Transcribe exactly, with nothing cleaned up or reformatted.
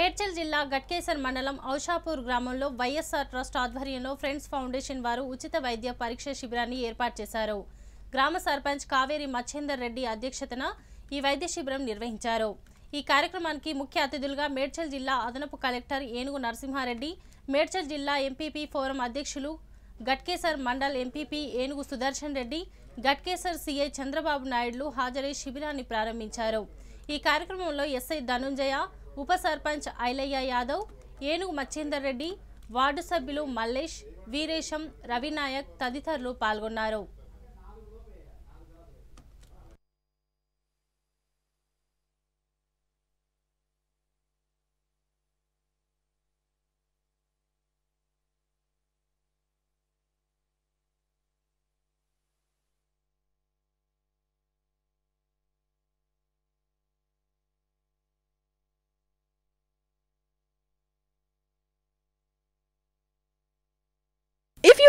మేడ్చల్ జిల్లా గట్కేసర్ మండలం ఔషాపూర్ గ్రామంలో వైఎస్ఆర్ ట్రస్ట్ ఆధ్వర్యంలో ఫ్రెండ్స్ ఫౌండేషన్ వారు ఉచిత వైద్య పరీక్ష శిబిరాన్ని ఏర్పాటు చేశారు. గ్రామ సర్పంచ్ కావేరి మచ్చేందర్ రెడ్డి అధ్యక్షతన ఈ వైద్య శిబిరం నిర్వహించారు. ఈ కార్యక్రమానికి ముఖ్య అతిథులుగా మేడ్చల్ జిల్లా అదనపు కలెక్టర్ ఏనుగు నరసింహ రెడ్డి, మేడ్చల్ జిల్లా ఎంపీపీ ఫోరం అధ్యక్షులు గట్కేసర్ మండల్ ఎంపీపీ ఏనుగు సుదర్శన్ రెడ్డి, గట్కేసర్ సిఐ చంద్రబాబు నాయుడు హాజరై శిబిరాన్ని ప్రారంభించారు. ఈ కార్యక్రమంలో ఎస్ఐ ధనంజయ, ఉప సర్పంచ్ ఐలయ్య యాదవ్, ఏనుగు మచ్చేందర్ రెడ్డి, వార్డు సభ్యులు మల్లేష్, వీరేశం, రవినాయక్ తదితరులు పాల్గొన్నారు. If you